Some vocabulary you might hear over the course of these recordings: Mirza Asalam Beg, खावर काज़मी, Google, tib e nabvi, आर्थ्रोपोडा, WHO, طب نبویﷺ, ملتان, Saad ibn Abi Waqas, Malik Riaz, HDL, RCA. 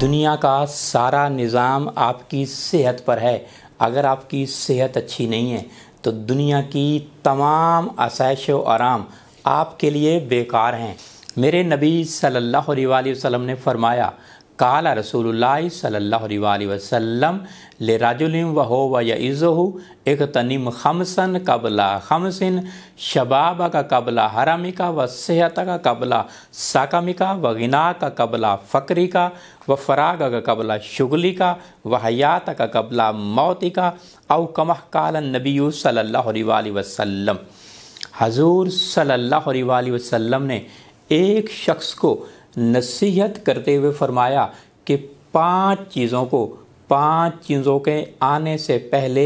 दुनिया का सारा निज़ाम आपकी सेहत पर है। अगर आपकी सेहत अच्छी नहीं है तो दुनिया की तमाम आसाइश व आराम आपके लिए बेकार हैं। मेरे नबी सल्लल्लाहु अलैहि वसल्लम ने फरमाया, काला रसूलुल्लाह सल्लल्लाहु अलैहि वसल्लम ले राजुलिम व हो व यज़हु एक तनिम खमसन कबला खमसिन शबाबा का कबला हरामिका व सेहत का कबला साकमिका व गिना का कबला फ़करी का व फराग का कबला शुगली का व हयात का कबला मौती का औ कमह काल नबी सल्लल्लाहु अलैहि वसल्लम। हजूर सल्लल्लाहु अलैहि वसल्लम ने एक शख्स को नसीहत करते हुए फरमाया कि पांच चीज़ों के आने से पहले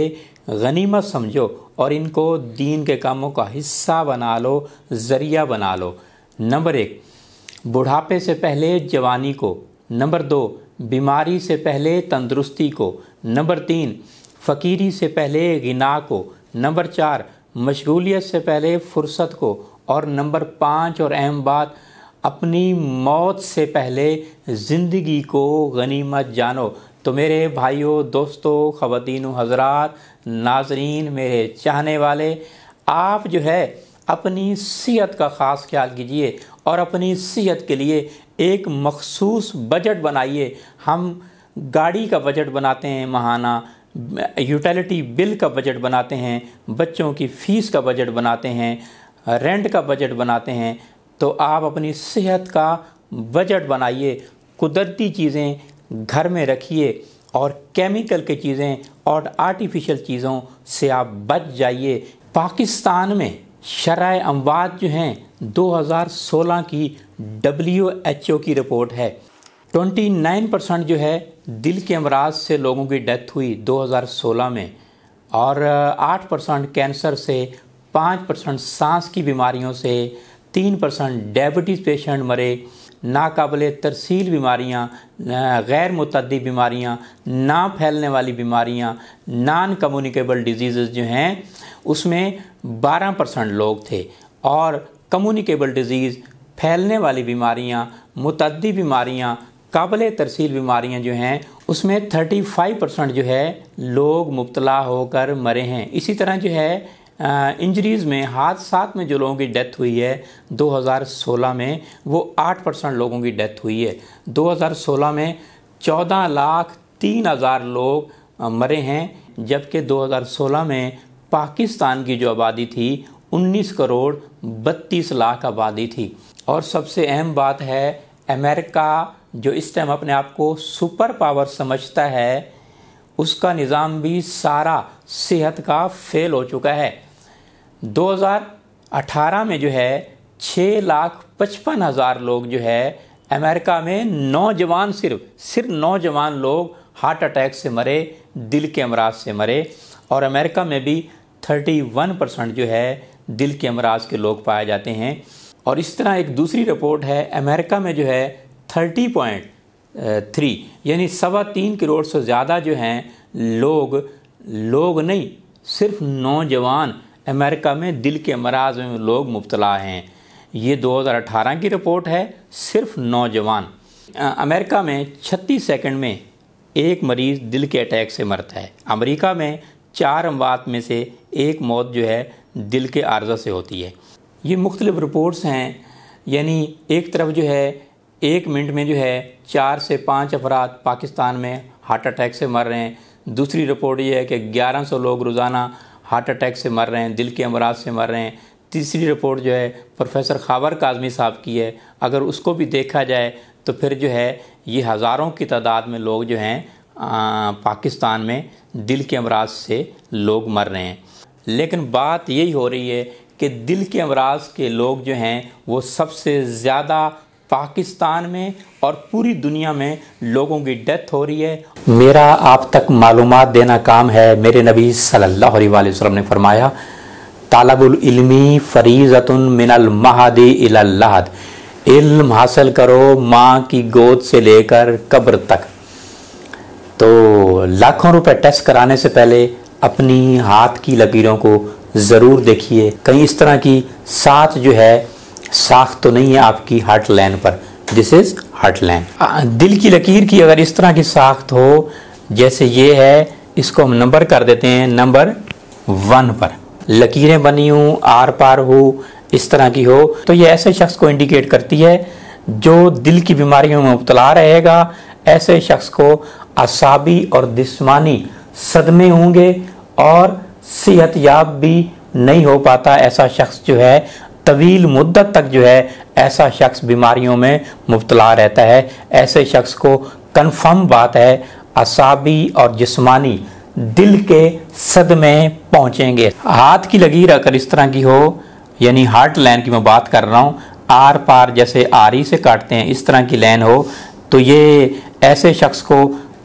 गनीमत समझो और इनको दीन के कामों का हिस्सा बना लो, ज़रिया बना लो। नंबर 1, बुढ़ापे से पहले जवानी को। नंबर 2, बीमारी से पहले तंदुरुस्ती को। नंबर 3, फ़कीरी से पहले गिना को। नंबर 4, मशगूलियत से पहले फुर्सत को। और नंबर 5 और अहम बात, अपनी मौत से पहले ज़िंदगी को गनीमत जानो। तो मेरे भाइयों, दोस्तों, ख़वातीनो हज़रात, नाज़रीन, मेरे चाहने वाले, आप जो है अपनी सेहत का ख़ास ख्याल कीजिए और अपनी सेहत के लिए एक मखसूस बजट बनाइए। हम गाड़ी का बजट बनाते हैं माहाना, यूटिलिटी बिल का बजट बनाते हैं, बच्चों की फ़ीस का बजट बनाते हैं, रेंट का बजट बनाते हैं। तो आप अपनी सेहत का बजट बनाइए। कुदरती चीज़ें घर में रखिए और केमिकल की चीज़ें और आर्टिफिशियल चीज़ों से आप बच जाइए। पाकिस्तान में शरह अमवात जो हैं 2016 की WHO की रिपोर्ट है। 29% जो है दिल के अमराज से लोगों की डेथ हुई 2016 में, और 8% कैंसर से, 5% सांस की बीमारियों से, 3% डायबिटीज़ पेशेंट मरे, नाकाबिले तरसील बीमारियाँ, गैर मुतद्दी बीमारियाँ, ना फैलने वाली बीमारियाँ, नॉन कम्युनिकेबल डिजीज़ जो हैं उसमें 12% लोग थे, और कम्युनिकेबल डिजीज़, फैलने वाली बीमारियाँ, मुतद्दी बीमारियाँ, काबिले तरसील बीमारियाँ जो हैं उसमें 35% जो है लोग मुब्तला होकर मरे हैं। इसी तरह जो है इंजरीज़ में, हादसात में जो लोगों की डेथ हुई है 2016 में, वो 8% लोगों की डेथ हुई है। 2016 में 14,03,000 लोग मरे हैं, जबकि 2016 में पाकिस्तान की जो आबादी थी 19,32,00,000 आबादी थी। और सबसे अहम बात है, अमेरिका जो इस टाइम अपने आप को सुपर पावर समझता है, उसका निज़ाम भी सारा सेहत का फेल हो चुका है। 2018 में जो है 6,55,000 लोग जो है अमेरिका में, नौजवान, सिर्फ नौजवान लोग हार्ट अटैक से मरे, दिल के अमराज से मरे। और अमेरिका में भी 31% जो है दिल के अमराज के लोग पाए जाते हैं। और इस तरह एक दूसरी रिपोर्ट है, अमेरिका में जो है 30.3 यानी 3.25 करोड़ से ज़्यादा जो हैं लोग नहीं, सिर्फ नौजवान अमेरिका में दिल के मराज में लोग मुब्तला हैं। ये 2018 की रिपोर्ट है, सिर्फ नौजवान। अमेरिका में 36 सेकंड में एक मरीज़ दिल के अटैक से मरता है। अमेरिका में 4 अमवात में से 1 मौत जो है दिल के आर्जा से होती है। ये मुख्तलिफ रिपोर्ट्स हैं। यानी एक तरफ जो है 1 मिनट में जो है 4 से 5 अफराद पाकिस्तान में हार्ट अटैक से मर रहे हैं। दूसरी रिपोर्ट ये है कि 1100 लोग रोज़ाना हार्ट अटैक से मर रहे हैं, दिल के अमराज से मर रहे हैं। तीसरी रिपोर्ट जो है प्रोफेसर खावर काज़मी साहब की है, अगर उसको भी देखा जाए तो फिर जो है ये हज़ारों की तादाद में लोग जो हैं पाकिस्तान में दिल के अमराज से लोग मर रहे हैं। लेकिन बात यही हो रही है कि दिल के अमराज के लोग जो हैं वो सबसे ज़्यादा पाकिस्तान में और पूरी दुनिया में लोगों की डेथ हो रही है। मेरा आप तक मालूमात देना काम है। मेरे नबी सल्लल्लाहु अलैहि वसल्लम ने फरमाया, तालबुल इल्मी फरीज़तुन मिनल महदी इलल लहद, इल्म हासिल करो माँ की गोद से लेकर कब्र तक। तो लाखों रुपए टेस्ट कराने से पहले अपनी हाथ की लकीरों को ज़रूर देखिए, कहीं इस तरह की साथ जो है साख तो नहीं है आपकी हार्ट लाइन पर। This is heart land. दिल की लकीर की अगर इस तरह की साख्त हो जैसे ये है, इसको हम नंबर कर देते हैं नंबर 1 पर। लकीरें बनी हूँ, आर पार हो, इस तरह की हो तो ये ऐसे शख्स को इंडिकेट करती है जो दिल की बीमारियों में मुबतला रहेगा। ऐसे शख्स को असाबी और जिस्मानी सदमे होंगे और सेहत याब भी नहीं हो पाता। ऐसा शख्स जो है तवील मुद्दत तक जो है ऐसा शख्स बीमारियों में मुबतला रहता है। ऐसे शख्स को कन्फर्म बात है असाबी और जिस्मानी दिल के सदमे पहुँचेंगे। हाथ की लकीर अगर इस तरह की हो, यानी हार्ट लाइन की मैं बात कर रहा हूँ, आर पार जैसे आरी से काटते हैं इस तरह की लाइन हो तो ये ऐसे शख्स को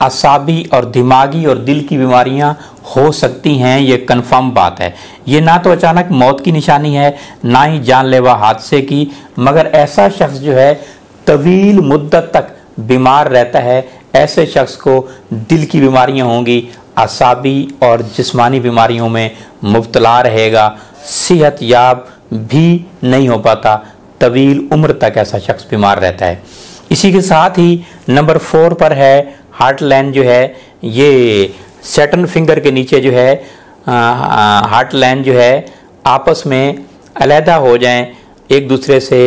असाबी और दिमागी और दिल की बीमारियां हो सकती हैं। ये कन्फर्म बात है। ये ना तो अचानक मौत की निशानी है ना ही जानलेवा हादसे की, मगर ऐसा शख्स जो है तवील मुद्दत तक बीमार रहता है। ऐसे शख्स को दिल की बीमारियां होंगी, असाबी और जिस्मानी बीमारियों में मुबतला रहेगा, सेहत याब भी नहीं हो पाता, तवील उम्र तक ऐसा शख्स बीमार रहता है। इसी के साथ ही नंबर 4 पर है हार्ट लाइन जो है, ये सैटर्न फिंगर के नीचे जो है हार्ट लाइन जो है आपस में अलहदा हो जाएं, एक दूसरे से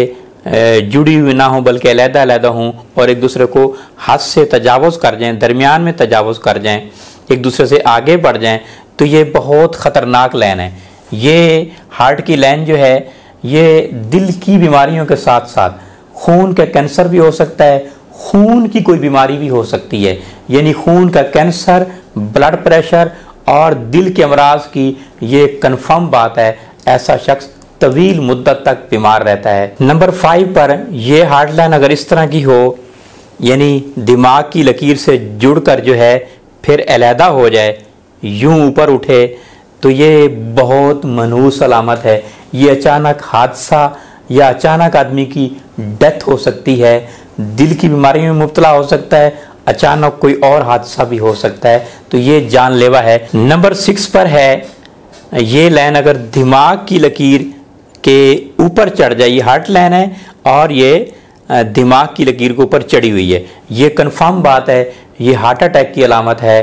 जुड़ी हुई ना हो बल्कि अलहदा अलहदा हों और एक दूसरे को हद से तजावुज़ कर जाएं, दरमियान में तजावुज़ कर जाएं, एक दूसरे से आगे बढ़ जाएं तो ये बहुत ख़तरनाक लाइन है। ये हार्ट की लाइन जो है ये दिल की बीमारियों के साथ साथ खून का कैंसर भी हो सकता है, खून की कोई बीमारी भी हो सकती है, यानी खून का कैंसर, ब्लड प्रेशर और दिल के अमराज की ये कन्फर्म बात है। ऐसा शख्स तवील मुद्दत तक बीमार रहता है। नंबर 5 पर यह हार्ट लाइन अगर इस तरह की हो, यानी दिमाग की लकीर से जुड़कर जो है फिर अलहदा हो जाए, यूं ऊपर उठे तो ये बहुत मनहूस अलामत है। ये अचानक हादसा या अचानक आदमी की डेथ हो सकती है, दिल की बीमारियों में मुबतला हो सकता है, अचानक कोई और हादसा भी हो सकता है तो ये जानलेवा है। नंबर 6 पर है ये लाइन अगर दिमाग की लकीर के ऊपर चढ़ जाए, ये हार्ट लाइन है और ये दिमाग की लकीर के ऊपर चढ़ी हुई है, ये कन्फर्म बात है, ये हार्ट अटैक की अलामत है।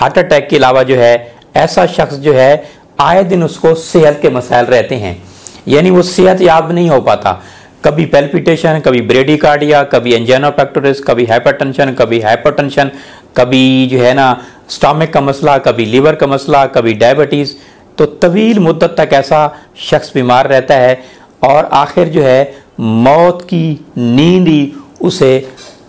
हार्ट अटैक के अलावा जो है ऐसा शख्स जो है आए दिन उसको सेहत के मसाइल रहते हैं, यानी वो सेहत याब नहीं हो पाता, कभी पैल्पिटेशन, कभी ब्रेडिकार्डिया, कभी एंजियोपैक्टोरिस, कभी हाइपरटेंशन, कभी जो है ना स्टमक का मसला, कभी लीवर का मसला, कभी डायबिटीज़, तो तवील मुद्दत तक ऐसा शख्स बीमार रहता है और आखिर जो है मौत की नींद ही उसे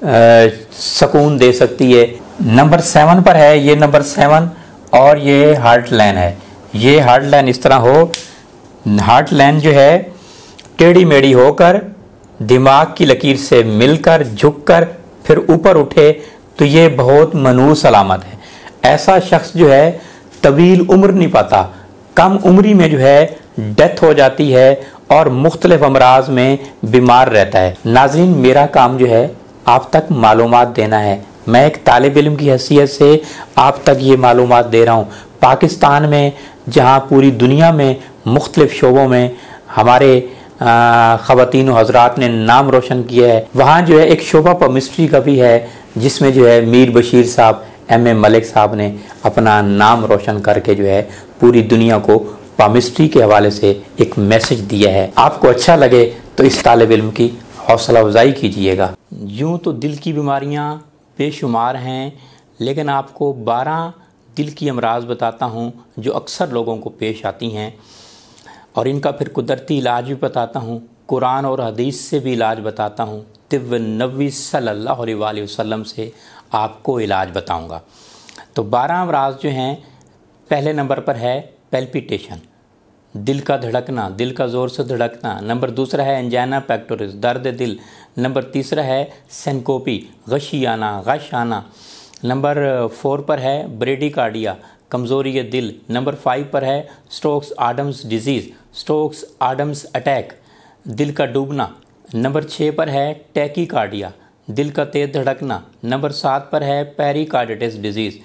सुकून दे सकती है। नंबर 7 पर है ये नंबर 7 और ये हार्ट लाइन है। ये हार्ट लाइन इस तरह हो, हार्ट लाइन जो है टेढ़ी मेढ़ी होकर दिमाग की लकीर से मिलकर झुककर फिर ऊपर उठे तो ये बहुत मनहूस अलामत है। ऐसा शख्स जो है तवील उम्र नहीं पाता, कम उम्री में जो है डेथ हो जाती है और मुख्तलिफ अमराज में बीमार रहता है। नाज़रीन, मेरा काम जो है आप तक मालूमात देना है। मैं एक तालिब इल्म की हैसियत से आप तक ये मालूमात दे रहा हूँ। पाकिस्तान में जहाँ पूरी दुनिया में मुख्तलिफ शोबों में हमारे ख़वातीन और हज़रात ने नाम रोशन किया है, वहाँ जो है एक शोबा केमिस्ट्री का भी है जिसमें जो है मीर बशीर साहब, एम.ए. मलिक साहब ने अपना नाम रोशन करके जो है पूरी दुनिया को केमिस्ट्री के हवाले से एक मैसेज दिया है। आपको अच्छा लगे तो इस तालिब इल्म की हौसला अफजाई कीजिएगा। यूँ तो दिल की बीमारियाँ बेशुमार हैं, लेकिन आपको 12 दिल की अमराज बताता हूँ जो अक्सर लोगों को पेश आती हैं और इनका फिर कुदरती इलाज भी बताता हूँ, कुरान और हदीस से भी इलाज बताता हूँ, तिब नबी सल्लल्लाहु अलैहि वसल्लम से आपको इलाज बताऊँगा। तो 12 अमराज जो हैं, पहले नंबर पर है पैल्पिटेशन, दिल का धड़कना, दिल का ज़ोर से धड़कना। नंबर 2 है एंजाइना पेक्टोरिस, दर्द दिल। नंबर 3 है सेंकोपी, गशी आना, गश आना। नंबर 4 पर है ब्रेडिकार्डिया, कमज़ोरी दिल। नंबर 5 पर है Stokes Adams disease, Stokes Adams attack, दिल का डूबना। नंबर 6 पर है टैकीकार्डिया, दिल का तेज धड़कना। नंबर 7 पर है पेरिकार्डिटिस डिजीज़,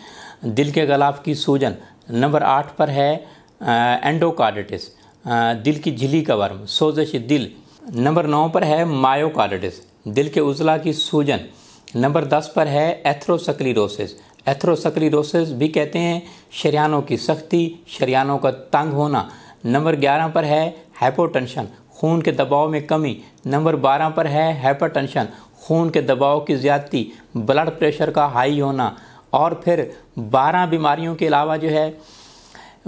दिल के गलाफ की सूजन। नंबर 8 पर है एंडोकार्डिटिस, दिल की झिल्ली का वर्म, सोजश दिल। नंबर 9 पर है मायोकार्डिटिस, दिल के उजला की सूजन। नंबर 10 पर है एथरोस्क्लेरोसिस। एथरोस्क्लेरोसिस भी कहते हैं शरियानों की सख्ती, शरियानों का तंग होना। नंबर 11 पर है हाइपोटेंशन, खून के दबाव में कमी। नंबर 12 पर है हाइपरटेंशन, खून के दबाव की ज़्यादती, ब्लड प्रेशर का हाई होना। और फिर 12 बीमारियों के अलावा जो है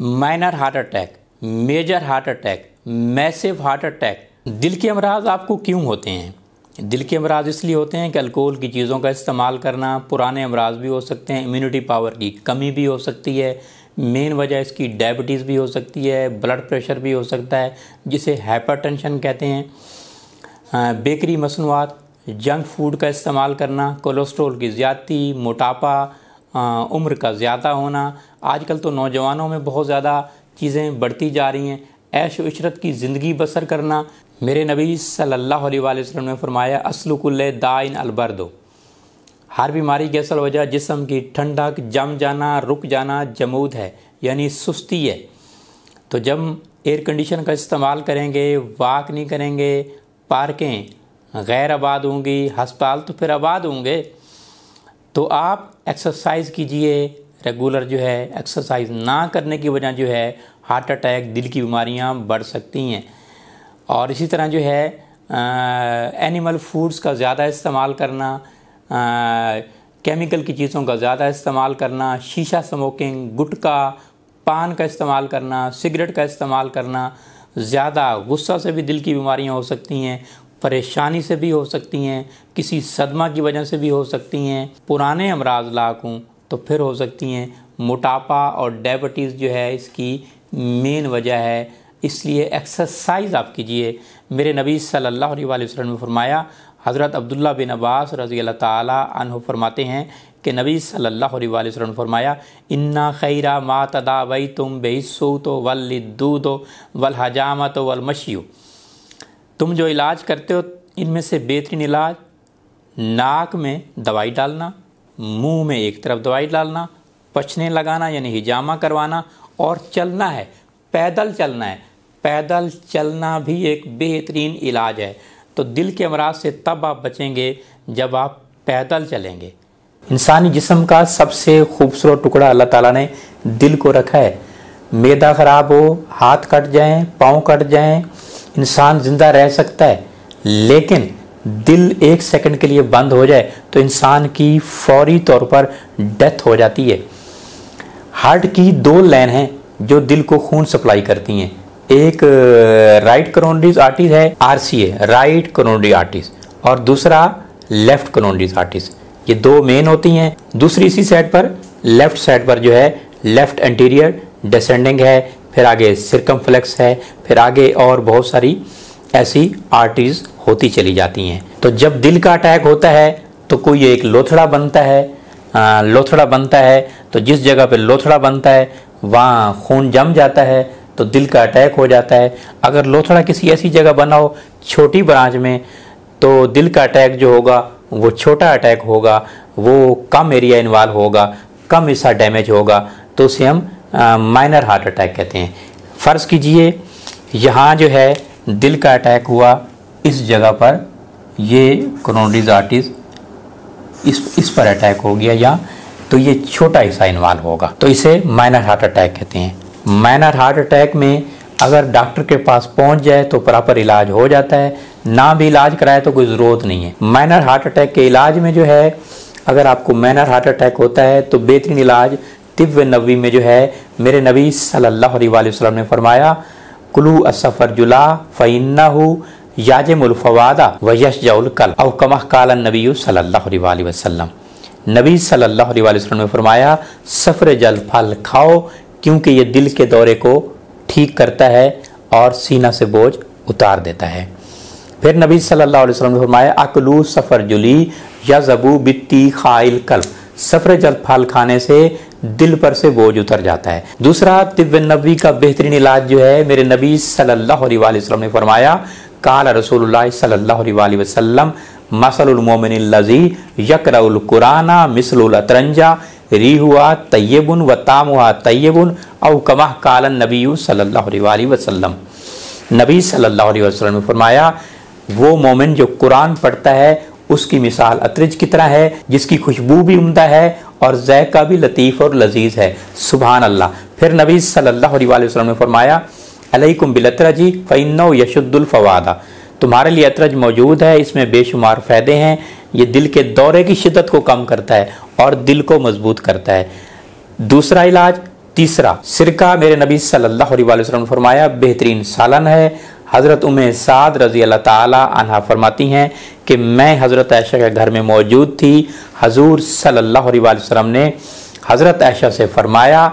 minor heart attack, major heart attack, massive heart attack. दिल के अमराज आपको क्यों होते हैं? दिल के अमराज इसलिए होते हैं कि अल्कोहल की चीज़ों का इस्तेमाल करना, पुराने अमराज भी हो सकते हैं, इम्यूनिटी पावर की कमी भी हो सकती है, मेन वजह इसकी डायबिटीज़ भी हो सकती है, ब्लड प्रेशर भी हो सकता है जिसे हाइपरटेंशन कहते हैं, बेकरी मसनूआत, जंक फूड का इस्तेमाल करना, कोलेस्ट्रॉल की ज़्यादती, मोटापा, उम्र का ज़्यादा होना। आजकल तो नौजवानों में बहुत ज़्यादा चीज़ें बढ़ती जा रही हैं। ऐश इशरत की ज़िंदगी बसर करना। मेरे नबी सल्लल्लाहु अलैहि वसल्लम ने फरमाया असलुकुल्ले दाइन अलबर्दो, हर बीमारी की असल वजह जिस्म की ठंडक, जम जाना, रुक जाना, जमूद है यानी सुस्ती है। तो जब एयर कंडीशन का इस्तेमाल करेंगे, वाक नहीं करेंगे, पार्कें गैर आबाद होंगी, हस्पताल तो फिर आबाद होंगे। तो आप एक्सरसाइज कीजिए रेगुलर, जो है एक्सरसाइज ना करने की वजह जो है हार्ट अटैक, दिल की बीमारियां बढ़ सकती हैं। और इसी तरह जो है एनिमल फूड्स का ज़्यादा इस्तेमाल करना, केमिकल की चीज़ों का ज़्यादा इस्तेमाल करना, शीशा स्मोकिंग, गुटखा, पान का इस्तेमाल करना, सिगरेट का इस्तेमाल करना, ज़्यादा गुस्सा से भी दिल की बीमारियां हो सकती हैं, परेशानी से भी हो सकती हैं, किसी सदमा की वजह से भी हो सकती हैं, पुराने अमराज लाक हों तो फिर हो सकती हैं। मोटापा और डायबिटीज़ जो है इसकी मेन वजह है, इसलिए एक्सरसाइज आप कीजिए। मेरे नबी सल्लल्लाहु अलैहि वसल्लम ने फरमाया, हज़रत अब्दुल्लाह बिन अब्बास रज़ी अल्लाह ताला अन्हु फरमाते हैं कि नबी सल्लल्लाहु अलैहि वसल्लम ने फरमाया इन्ना खैरा मा तदावैतुम बिस्सूत वल्लिद्दूद वलहजामत वलमश्यु, तुम जो इलाज करते हो इनमें से बेहतरीन इलाज नाक में दवाई डालना, मुँह में एक तरफ दवाई डालना, पछने लगाना यानी हिजामा करवाना, और चलना है, पैदल चलना है। पैदल चलना भी एक बेहतरीन इलाज है। तो दिल के अमराज से तब आप बचेंगे जब आप पैदल चलेंगे। इंसानी जिस्म का सबसे खूबसूरत टुकड़ा अल्लाह ताला ने दिल को रखा है। मैदा ख़राब हो, हाथ कट जाएं, पाँव कट जाएं, इंसान ज़िंदा रह सकता है, लेकिन दिल एक सेकंड के लिए बंद हो जाए तो इंसान की फौरी तौर पर डेथ हो जाती है। हार्ट की 2 लाइन हैं जो दिल को खून सप्लाई करती हैं, एक राइट कोरोनरी आर्टरी है RCA, राइट कोरोनरी आर्टरी, और दूसरा लेफ्ट कोरोनरी आर्टरी। ये 2 मेन होती हैं। दूसरी इसी साइड पर लेफ्ट साइड पर जो है लेफ्ट एंटीरियर डिसेंडिंग है, फिर आगे सर्कमफ्लेक्स है, फिर आगे और बहुत सारी ऐसी आर्टरीज होती चली जाती हैं। तो जब दिल का अटैक होता है तो कोई एक लोथड़ा बनता है, लोथड़ा बनता है तो जिस जगह पे लोथड़ा बनता है वहाँ खून जम जाता है तो दिल का अटैक हो जाता है। अगर लोथड़ा किसी ऐसी जगह बना हो छोटी ब्रांच में तो दिल का अटैक जो होगा वो छोटा अटैक होगा, वो कम एरिया इन्वॉल्व होगा, कम हिस्सा डैमेज होगा, तो उसे हम माइनर हार्ट अटैक कहते हैं। फ़र्ज़ कीजिए यहाँ जो है दिल का अटैक हुआ, इस जगह पर ये कोरोनरी आर्टरी इस पर अटैक हो गया या तो ये छोटा हिस्सा इन्वॉल्व होगा, तो इसे माइनर हार्ट अटैक कहते हैं। माइनर हार्ट अटैक में अगर डॉक्टर के पास पहुंच जाए तो प्रॉपर इलाज हो जाता है, ना भी इलाज कराए तो कोई ज़रूरत नहीं है। माइनर हार्ट अटैक के इलाज में जो है अगर आपको माइनर हार्ट अटैक होता है तो बेहतरीन इलाज तिब नबी में जो है मेरे नबी सल्लल्लाहु अलैहि वसल्लम ने फरमाया कुलू असफरजुला फ़इन्नहु याजमुल फवादा व यशजाउल कल औ कमा काल नबी सल्लल्लाहु अलैहि वसल्लम। नबी सल्लल्लाहु अलैहि वसल्लम ने फरमाया सफ़र जल फल खाओ क्योंकि ये दिल के दौरे को ठीक करता है और सीना से बोझ उतार देता है। फिर नबी सल्लल्लाहु अलैहि वसल्लम ने फरमाया अकलू सफ़र जुली या जबू बित्ती खाइल कल, सफ़र जल फल खाने से दिल पर से बोझ उतर जाता है। दूसरा तिब्ब नबी का बेहतरीन इलाज जो है मेरे नबी सल्लल्लाहु अलैहि वसल्लम ने फरमाया काल रसूलुल्लाह सल्लल्लाहु अलैहि वसल्लम मसलुल मोमिनिल लज़ी यक़राउल कुराना मिसलुल अतरंजा रिहुआ तय्यबुन व तामुहा तय्यबुन औ कमा काल नबी सल्लल्लाहु अलैहि वसल्लम। नबी सल्लल्लाहु अलैहि वसल्लम ने फरमाया वो मोमिन जो कुरान पढ़ता है उसकी मिसाल अतरज की तरह है जिसकी खुशबू भी उम्दा है और ज़ायका भी लतीफ़ और लजीज़ है। सुबहान अल्लाह। फिर नबी सल्लल्लाहु अलैहि वसल्लम ने फरमाया, अलैकुम बिलतरजी फ़इन्नहु यशुद्दुल फ़वादा, तुम्हारे लिए अतरज मौजूद है, इसमें बेशुमार फ़ायदे हैं, ये दिल के दौरे की शिद्दत को कम करता है और दिल को मजबूत करता है। दूसरा इलाज। तीसरा सिरका। मेरे नबी सल्लल्लाहु अलैहि वसल्लम ने फरमाया, बेहतरीन सालन है। हज़रत उम्मे साद रज़ी अल्लाह ताला अन्हा फरमाती हैं कि मैं हज़रत आयशा के घर में मौजूद थी, हजूर सल्लल्लाहु अलैहि वसल्लम ने हज़रत आयशा से फरमाया,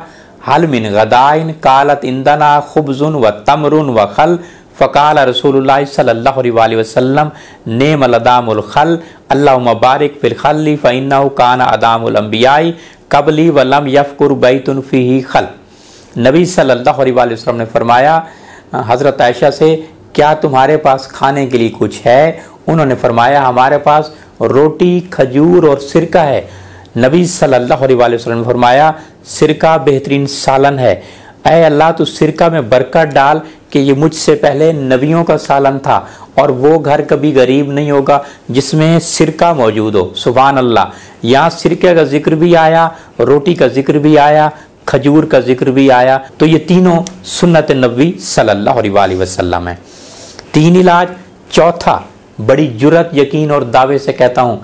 हल मिन गदाइन कालत इंदना खुब्ज़ुन व तमरुन व खल, फ़काल रसूलुल्लाह सल्लल्लाहु अलैहि वसल्लम नेमल अदामुल खल अल्लाहुम्मा बारिक फिल खल्लि फ़इन्नहु कान अदामुल अंबियाई कबली वलम यफ़कुर बैतुन फ़ीही खल। नबी सल्लल्लाहु अलैहि वसल्लम ने फरमाया हज़रत आयशा से, क्या तुम्हारे पास खाने के लिए कुछ है? उन्होंने फरमाया, हमारे पास रोटी, खजूर और सिरका है। नबी सल्लल्लाहु अलैहि वसल्लम ने फरमाया, सिरका बेहतरीन सालन है, ऐ अल्लाह तू सिरका में बरकत डाल कि ये मुझसे पहले नबियों का सालन था और वो घर कभी गरीब नहीं होगा जिसमें सिरका मौजूद हो। सुभान अल्लाह। यहाँ सिरके का जिक्र भी आया, रोटी का जिक्र भी आया, खजूर का जिक्र भी आया, तो ये तीनों सुन्नत नबी सल्लल्लाहु अलैहि वसल्लम है। तीन इलाज। चौथा, बड़ी जुरत, यकीन और दावे से कहता हूँ,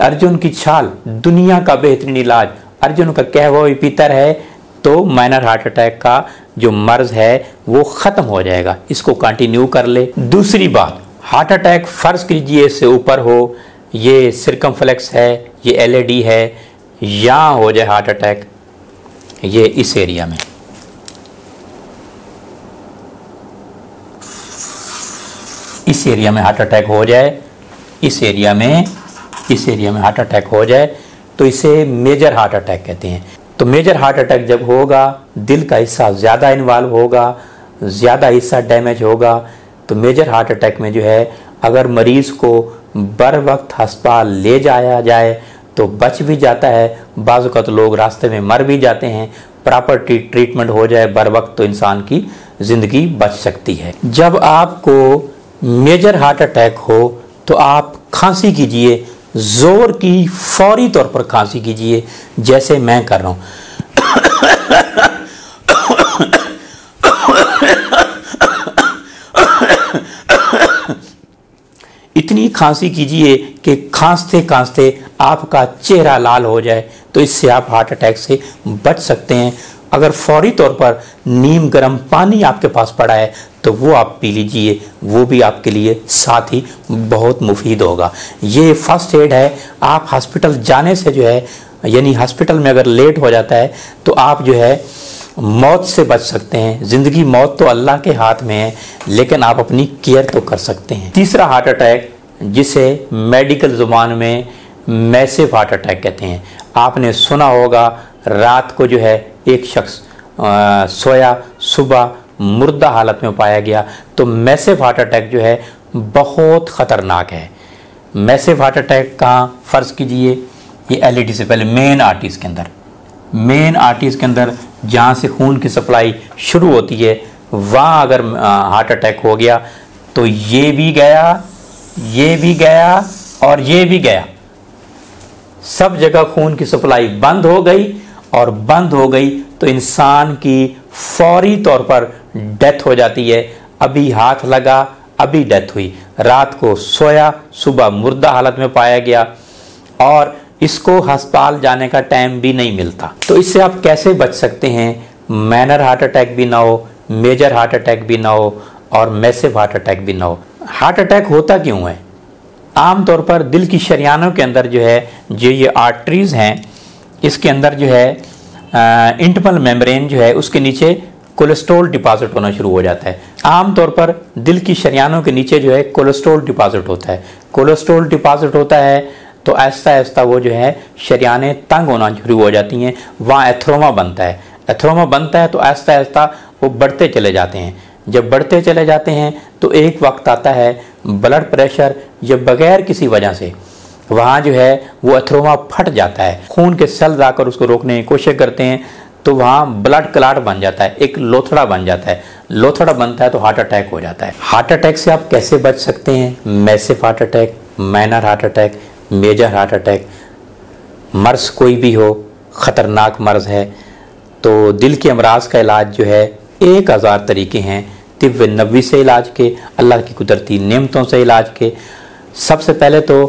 अर्जुन की छाल दुनिया का बेहतरीन इलाज। अर्जुन का कहवा भी पीतर है तो माइनर हार्ट अटैक का जो मर्ज है वो ख़त्म हो जाएगा, इसको कंटिन्यू कर ले। दूसरी बात, हार्ट अटैक फ़र्ज़ कीजिए इससे ऊपर हो, ये सर्कमफ्लेक्स है, ये LED है, यहाँ हो जाए हार्ट अटैक, ये इस एरिया में, इस एरिया में हार्ट अटैक हो जाए, इस एरिया में, इस एरिया में हार्ट अटैक हो जाए तो इसे मेजर हार्ट अटैक कहते हैं। तो मेजर हार्ट अटैक जब होगा, दिल का हिस्सा ज़्यादा इन्वॉल्व होगा, ज़्यादा हिस्सा डैमेज होगा, तो मेजर हार्ट अटैक में जो है अगर मरीज़ को बर वक्त हस्पताल ले जाया जाए तो बच भी जाता है, बाज़ औक़ात लोग रास्ते में मर भी जाते हैं। प्रॉपर ट्रीटमेंट हो जाए बर वक्त तो इंसान की ज़िंदगी बच सकती है। जब आपको मेजर हार्ट अटैक हो तो आप खांसी कीजिए, ज़ोर की फौरी तौर पर खांसी कीजिए, जैसे मैं कर रहा हूँ। इतनी खांसी कीजिए कि खांसते खांसते आपका चेहरा लाल हो जाए, तो इससे आप हार्ट अटैक से बच सकते हैं। अगर फौरी तौर पर नीम गर्म पानी आपके पास पड़ा है तो वो आप पी लीजिए, वो भी आपके लिए साथ ही बहुत मुफीद होगा। ये फर्स्ट एड है। आप हॉस्पिटल जाने से जो है, यानी हॉस्पिटल में अगर लेट हो जाता है तो आप जो है मौत से बच सकते हैं। ज़िंदगी मौत तो अल्लाह के हाथ में है, लेकिन आप अपनी केयर तो कर सकते हैं। तीसरा हार्ट अटैक, जिसे मेडिकल ज़ुबान में मैसिव हार्ट अटैक कहते हैं, आपने सुना होगा। रात को जो है एक शख्स सोया, सुबह मुर्दा हालत में पाया गया। तो मैसिव हार्ट अटैक जो है बहुत ख़तरनाक है। मैसिव हार्ट अटैक कहाँ? फ़र्ज़ कीजिए ये LED से पहले मेन आर्टरीज़ के अंदर, मेन आर्टरीज़ के अंदर जहाँ से खून की सप्लाई शुरू होती है, वहाँ अगर हार्ट अटैक हो गया तो ये भी गया, ये भी गया और ये भी गया। सब जगह खून की सप्लाई बंद हो गई, और बंद हो गई तो इंसान की फौरी तौर पर डेथ हो जाती है। अभी हाथ लगा, अभी डेथ हुई। रात को सोया, सुबह मुर्दा हालत में पाया गया, और इसको हस्पताल जाने का टाइम भी नहीं मिलता। तो इससे आप कैसे बच सकते हैं? माइनर हार्ट अटैक भी ना हो, मेजर हार्ट अटैक भी ना हो, और मैसिव हार्ट अटैक भी ना हो। हार्ट अटैक होता क्यों है? आमतौर पर दिल की शरियानों के अंदर जो है, जो ये आर्टरीज़ हैं, इसके अंदर जो है इंटिमल मेम्ब्रेन जो है उसके नीचे कोलेस्ट्रॉल डिपॉजिट होना शुरू हो जाता है। आमतौर पर दिल की शरियानों के नीचे जो है कोलेस्ट्रॉल डिपॉजिट होता है। कोलेस्ट्रॉल डिपॉजिट होता है तो आहिस्ता आहिस्ता वो जो है शरियाने तंग होना शुरू हो जाती हैं, वहाँ एथ्रोमा बनता है। एथ्रोमा बनता है तो आहिस्ता आहिस्ता वो बढ़ते चले जाते हैं। जब बढ़ते चले जाते हैं तो एक वक्त आता है ब्लड प्रेशर या बगैर किसी वजह से वहाँ जो है वो एथ्रोमा फट जाता है। खून के सेल्स आकर उसको रोकने की कोशिश करते हैं तो वहाँ ब्लड क्लाट बन जाता है, एक लोथड़ा बन जाता है, लोथड़ा बनता है तो हार्ट अटैक हो जाता है। हार्ट अटैक से आप कैसे बच सकते हैं? Massive heart attack, minor heart attack, major heart attack, मर्ज़ कोई भी हो, ख़तरनाक मर्ज़ है। तो दिल के अमराज का इलाज जो है 1000 तरीके हैं, तिब्ब नबवी से इलाज के, अल्लाह की कुदरती नेमतों से इलाज के। सबसे पहले तो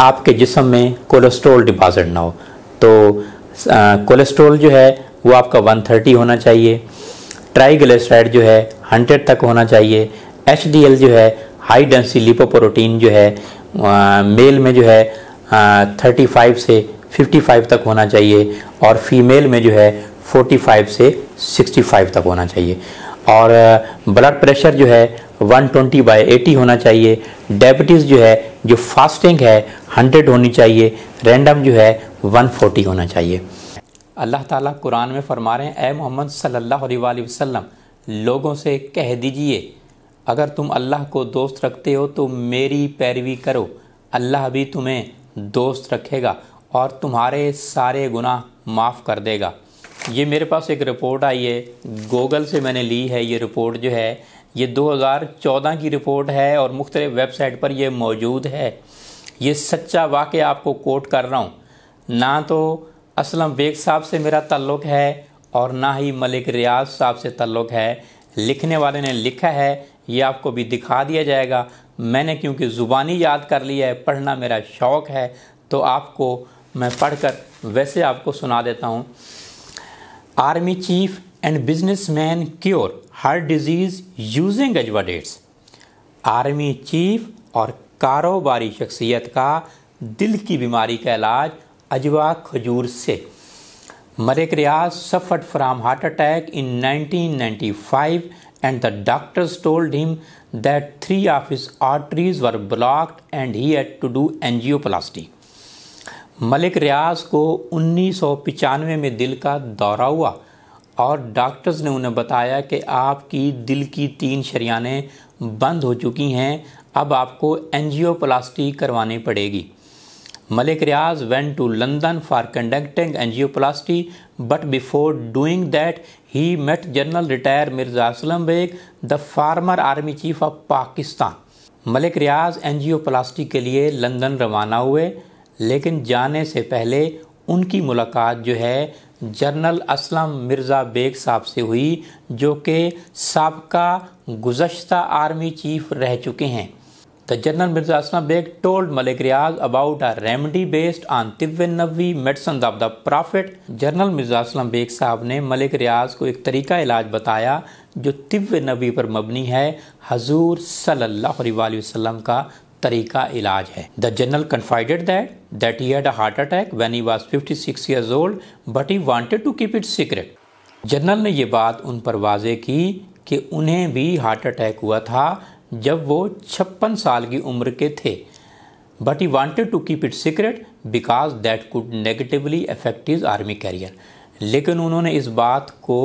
आपके जिस्म में कोलेस्ट्रॉल डिपॉजिट ना हो, तो कोलेस्ट्रॉल जो है वो आपका 130 होना चाहिए, ट्राइग्लिसराइड जो है 100 तक होना चाहिए, HDL जो है हाई डेंसिटी लिपोप्रोटीन जो है मेल में जो है 35 से 55 तक होना चाहिए और फीमेल में जो है 45 से 65 तक होना चाहिए। और ब्लड प्रेशर जो है 120/80 होना चाहिए। डायबिटीज़ जो है, जो फास्टिंग है 100 होनी चाहिए, रैंडम जो है 140 होना चाहिए। अल्लाह ताला कुरान में फरमा रहे हैं, ए मोहम्मद सल्लल्लाहु अलैहि वसल्लम लोगों से कह दीजिए अगर तुम अल्लाह को दोस्त रखते हो तो मेरी पैरवी करो, अल्लाह भी तुम्हें दोस्त रखेगा और तुम्हारे सारे गुनाह माफ़ कर देगा। ये मेरे पास एक रिपोर्ट आई है, गूगल से मैंने ली है। ये रिपोर्ट जो है ये 2014 की रिपोर्ट है और मुख्तलिफ़ वेबसाइट पर यह मौजूद है। ये सच्चा वाक़या आपको कोट कर रहा हूँ, ना तो असलम बेग साहब से मेरा तल्लुक़ है और ना ही मलिक रियाज साहब से तल्लुक़ है। लिखने वाले ने लिखा है, ये आपको भी दिखा दिया जाएगा। मैंने क्योंकि ज़ुबानी याद कर लिया है, पढ़ना मेरा शौक़ है तो आपको मैं पढ़कर वैसे आपको सुना देता हूँ। Army chief and businessman cure heart disease using अजवा डेट्स। आर्मी चीफ और कारोबारी शख्सियत का दिल की बीमारी का इलाज अजवा खजूर से। Malik Riaz suffered from heart attack in 1995 and the doctors told him that 3 of his arteries were blocked and he had to do angioplasty. Malik Riaz को 1995 में दिल का दौरा हुआ और डॉक्टर्स ने उन्हें बताया कि आपकी दिल की 3 शरियानें बंद हो चुकी हैं, अब आपको एंजियोप्लास्टी करवानी पड़ेगी। Malik Riaz went to London for conducting angioplasty, but before doing that, he met General Retired Mirza Asalam Beg, the former Army Chief of Pakistan. Malik Riaz angioplasty के लिए लंदन रवाना हुए, लेकिन जाने से पहले उनकी मुलाकात जो है जनरल असलम मिर्ज़ा बेग साहब से हुई, जो कि साबका गुज़श्ता आर्मी चीफ रह चुके हैं। The General Mirza Asalam Beg told Malik Riaz about a remedy based on Tibb Nabawi, medicines of the Prophet. General Mirza Asalam Beg साहब ने मलिक रियाज को एक तरीका इलाज बताया जो तिब्ब नबी पर मबनी है, हजूर सल्लल्लाहु अलैहि वसल्लम का तरीका इलाज है। The general confided that he had a heart attack when he was 56 years old, but he wanted to keep it secret. General ने ये बात उन पर वाजे की कि उन्हें भी हार्ट अटैक हुआ था जब वो 56 साल की उम्र के थे, but he wanted to keep it secret because that could negatively affect his army career. लेकिन उन्होंने इस बात को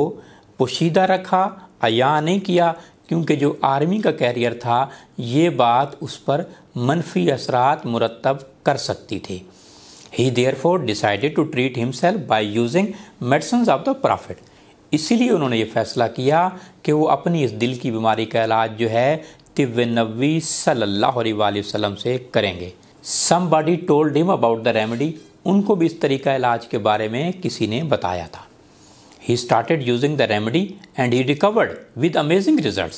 पोशीदा रखा, आया नहीं किया, क्योंकि जो आर्मी का कैरियर था ये बात उस पर मनफी असरात मुरतब कर सकती थी। He therefore decided to treat himself by using medicines of the prophet. इसीलिए उन्होंने ये फैसला किया कि वो अपनी इस दिल की बीमारी का इलाज जो है तिब्ब नबवी सल्लल्लाहु अलैहि वसल्लम से करेंगे। Somebody told him about the remedy. उनको भी इस तरीका इलाज के बारे में किसी ने बताया था। He started using the remedy and he recovered with amazing results.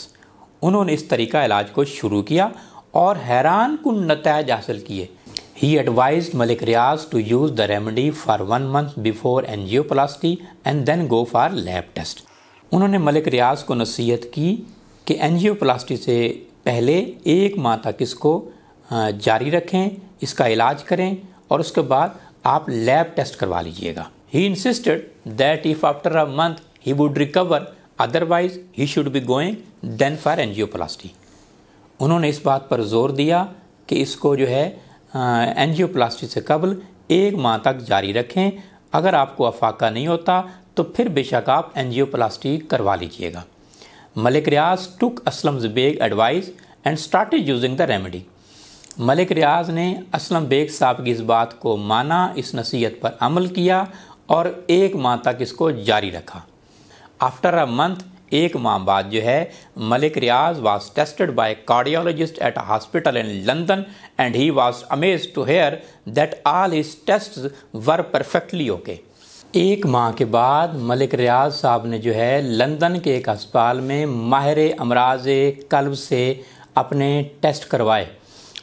उन्होंने इस तरीका इलाज को शुरू किया और हैरान कुन नतीजे हासिल किए। He advised Malik Riaz to use the remedy for 1 month before angioplasty and then go for lab test. उन्होंने मलिक रियाज को नसीहत की कि एंजियोप्लास्टी से पहले 1 माह तक इसको जारी रखें, इसका इलाज करें और उसके बाद आप लैब टेस्ट करवा लीजिएगा। He insisted that if after a month he would recover otherwise he should be going then for angioplasty. उन्होंने इस बात पर जोर दिया कि इसको जो है एंजियोप्लास्टी से कबल 1 माह तक जारी रखें, अगर आपको अफाका नहीं होता तो फिर बेशक आप एंजियोप्लास्टी करवा लीजिएगा। Malik Riaz took Aslam Baig advice and started using the remedy. Malik Riaz ने असलम बेग साहब की इस बात को माना, इस नसीहत पर अमल किया और 1 माह तक इसको जारी रखा। आफ्टर अ मंथ 1 माह बाद जो है Malik Riaz was tested by cardiologist at hospital in London and he was amazed to hear that all his tests were perfectly okay. 1 माह के बाद मलिक रियाज साहब ने जो है लंदन के एक अस्पताल में माहिर अमराज कल्ब से अपने टेस्ट करवाए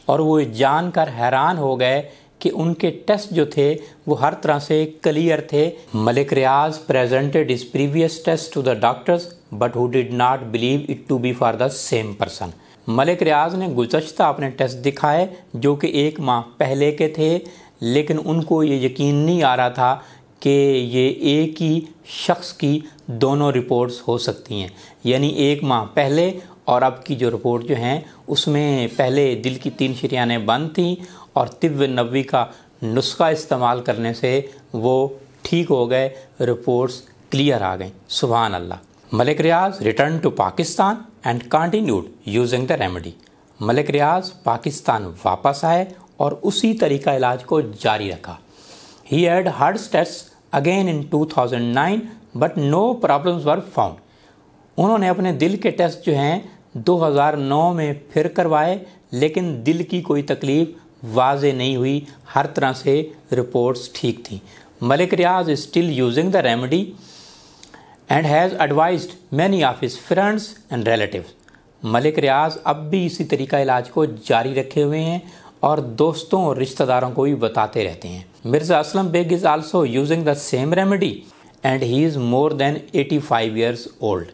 और वो जानकर हैरान हो गए कि उनके टेस्ट जो थे वो हर तरह से क्लियर थे। Malik Riaz presented his previous test to the doctors but who did not believe it to be for the same person. Malik Riaz ने गुज़श्ता अपने टेस्ट दिखाए जो कि 1 माह पहले के थे, लेकिन उनको ये यकीन नहीं आ रहा था कि ये एक ही शख्स की दोनों रिपोर्ट्स हो सकती हैं, यानी 1 माह पहले और अब की जो रिपोर्ट जो हैं उसमें पहले दिल की 3 शरियानें बंद थीं और तिब नबी का नुस्खा इस्तेमाल करने से वो ठीक हो गए, रिपोर्ट्स क्लियर आ गई। सुभान अल्लाह। Malik Riaz return to Pakistan and continued using the remedy. Malik Riaz Pakistan वापस आए और उसी तरीका इलाज को जारी रखा। He had heart test again in 2009 but no problems were found. उन्होंने अपने दिल के टेस्ट जो हैं 2009 में फिर करवाए, लेकिन दिल की कोई तकलीफ वाजे नहीं हुई, हर तरह से रिपोर्ट्स ठीक थी। Malik Riaz is still using the remedy and has advised many of his friends and relatives. Malik Riaz अब भी इसी तरीका इलाज को जारी रखे हुए हैं और दोस्तों और रिश्तेदारों को भी बताते रहते हैं। Mirza Aslam Baig is also using the same remedy and he is more than 85 years old.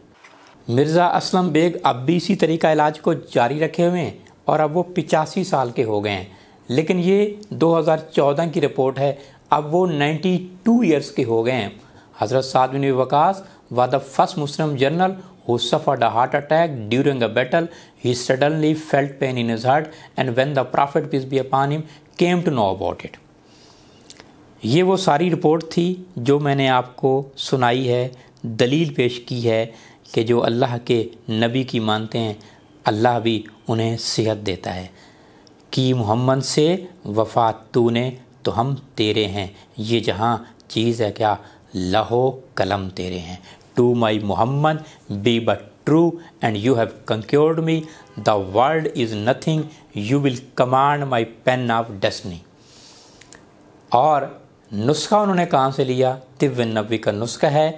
Mirza Aslam Baig अब भी इसी तरीका इलाज को जारी रखे हुए हैं और अब वो 85 साल के हो गए हैं, लेकिन ये 2014 की रिपोर्ट है, अब वो 92 ईयर्स के हो गए हैं। हज़रत साद बिन अबी Waqas was the first Muslim general who suffered a heart attack during a battle. He suddenly felt pain in his heart and when the prophet peace be upon him came to know about it. ये वो सारी report थी जो मैंने आपको सुनाई है, दलील पेश की है कि जो अल्लाह के नबी की मानते हैं अल्लाह भी उन्हें सेहत देता है कि मोहम्मद से वफ़ात तूने तो हम तेरे हैं, ये जहाँ चीज़ है क्या लहो कलम तेरे हैं। To my Muhammad be but true and you have conquered me, the world is nothing, you will command my pen of destiny. और नुस्खा उन्होंने कहाँ से लिया? तिब नबी का नुस्खा है।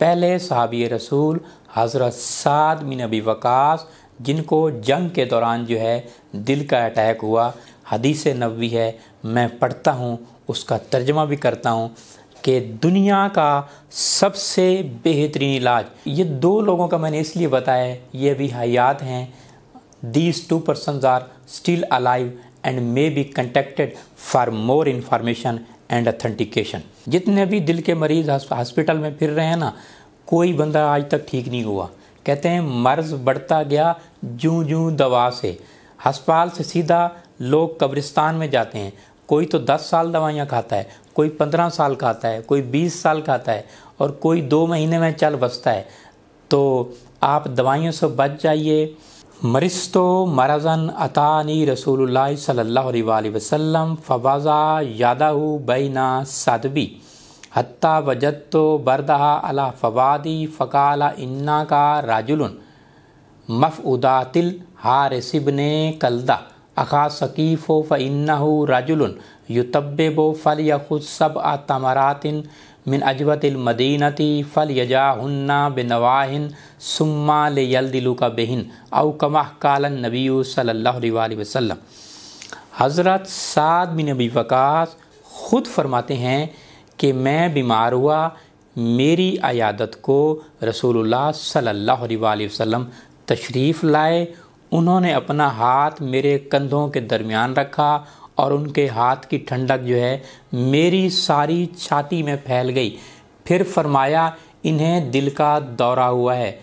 पहले सहाबी रसूल हज़रत साद बिन अबी वक़ास जिनको जंग के दौरान जो है दिल का अटैक हुआ, हदीस नबवी है, मैं पढ़ता हूँ उसका तर्जमा भी करता हूँ कि दुनिया का सबसे बेहतरीन इलाज। ये 2 लोगों का मैंने इसलिए बताया है, ये अभी हयात हैं। These 2 persons are still alive and may be contacted for more information and authentication. जितने भी दिल के मरीज़ हॉस्पिटल में फिर रहे हैं ना, कोई बंदा आज तक ठीक नहीं हुआ। कहते हैं मर्ज़ बढ़ता गया जूं जूं दवा से। हस्पताल से सीधा लोग कब्रिस्तान में जाते हैं। कोई तो 10 साल दवाइयाँ खाता है, कोई 15 साल खाता है, कोई 20 साल खाता है और कोई 2 महीने में चल बसता है। तो आप दवाइयों से बच जाइए। मरिस्तो मरज़न अतानी रसूलुल्लाह सल्लल्लाहु अलैहि वसल्लम फ़वाज़ा यादाहु बैना सादबी हत्ता वजत्तो बरदहा अला फवादी फ़काला इन्ना का राजुलन मफ़उदातिल हारिस इब्न कलदा अखा सकीफ़ो फ़इन्नहु राजुलन युतब्बिबो फ़लयखुज़ सबअ तमरातिन मिन अजवतिल मदीनती फ़लयजाहुन्ना बिनवाहिन सुम्मा लियल्दिलुका बिहिन औ कमा कालन नबीयु सल्लल्लाहु अलैहि वसल्लम। हज़रत साद बिन अबी वक़ास ख़ुद फरमाते हैं कि मैं बीमार हुआ, मेरी अयादत को रसूलुल्लाह सल्लल्लाहु अलैहि वसल्लम तशरीफ़ लाए। उन्होंने अपना हाथ मेरे कंधों के दरमियान रखा और उनके हाथ की ठंडक जो है मेरी सारी छाती में फैल गई। फिर फरमाया, इन्हें दिल का दौरा हुआ है,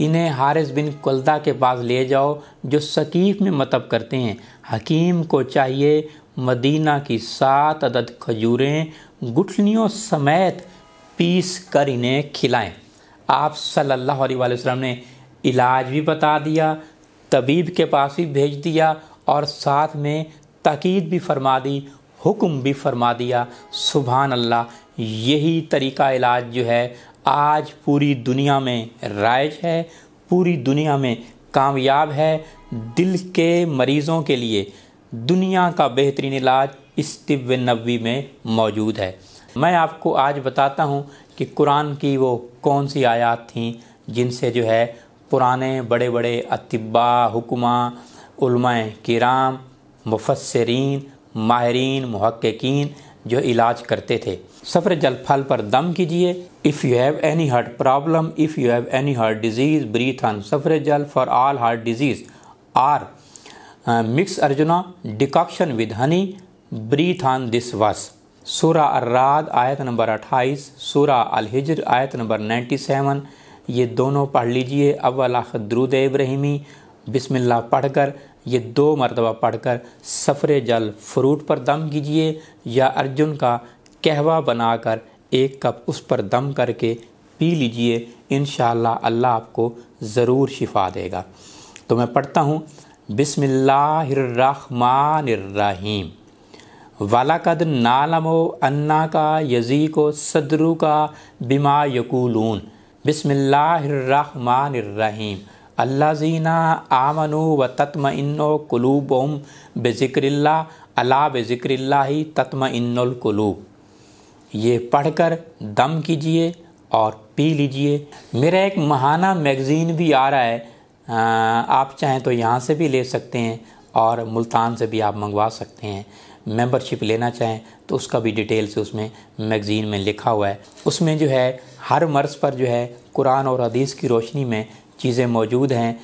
इन्हें हारिस बिन कलदा के पास ले जाओ जो सकीफ़ में मतब करते हैं। हकीम को चाहिए मदीना की 7 अदद खजूरें गुठलियों समेत पीस कर इन्हें खिलाएं। आप सल्लल्लाहु अलैहि वसल्लम ने इलाज भी बता दिया, तबीब के पास भी भेज दिया और साथ में ताकीद भी फरमा दी हुक्म भी फरमा दिया। सुभान अल्लाह, यही तरीका इलाज जो है आज पूरी दुनिया में राइज है, पूरी दुनिया में कामयाब है। दिल के मरीज़ों के लिए दुनिया का बेहतरीन इलाज इस तिब्ब नबवी में मौजूद है। मैं आपको आज बताता हूँ कि कुरान की वो कौन सी आयात थीं जिनसे जो है पुराने बड़े बड़े अतिब्बा, हुक्मा, उल्माए किराम, मुफस्सरीन, माहरीन, मुहक्किकीन जो इलाज करते थे। सफ़र जलफल पर दम कीजिए। If you have any heart problem, if you have any heart disease, breathe on सफ़र जल for all heart disease or mix arjuna decoction with honey, breathe on this वास। सूरा अर्राद आयत नंबर 28, सूरा अलहिजर आयत नंबर 97, ये दोनों पढ़ लीजिए। अव्वल आखिर दुरूद इब्राहिमी बिस्मिल्लाह पढ़कर ये दो मरतबा पढ़कर सफ़रे जल फ्रूट पर दम कीजिए, या अर्जुन का कहवा बनाकर एक कप उस पर दम करके पी लीजिए। इंशाल्लाह अल्लाह आपको ज़रूर शिफा देगा। तो मैं पढ़ता हूँ, बिस्मिल्लाहिर्रहमानिर्रहीम। वालकद नालमो अन्ना का यजी को सदरू का बिमा यकूलून, बिस्मिल्लाहिर्रहमानिर्रहीम। अल्लाजीना आमनु व तत्मइन्नो कुलूबुहुम बिज़िक्रिल्लाह, अला बिज़िक्रिल्लाहि तत्मइन्नुल कुलूब। ये पढ़कर दम कीजिए और पी लीजिए। मेरा एक महाना मैगज़ीन भी आ रहा है, आप चाहें तो यहाँ से भी ले सकते हैं और मुल्तान से भी आप मंगवा सकते हैं। मेंबरशिप लेना चाहें तो उसका भी डिटेल से उसमें मैगज़ीन में लिखा हुआ है। उसमें जो है हर मर्ज़ पर जो है कुरान और हदीस की रोशनी में चीज़ें मौजूद हैं।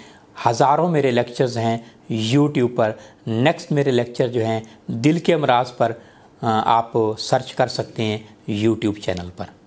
हज़ारों मेरे लेक्चर्स हैं यूट्यूब पर। नेक्स्ट मेरे लेक्चर जो हैं दिल के अमराज पर आप सर्च कर सकते हैं यूट्यूब चैनल पर।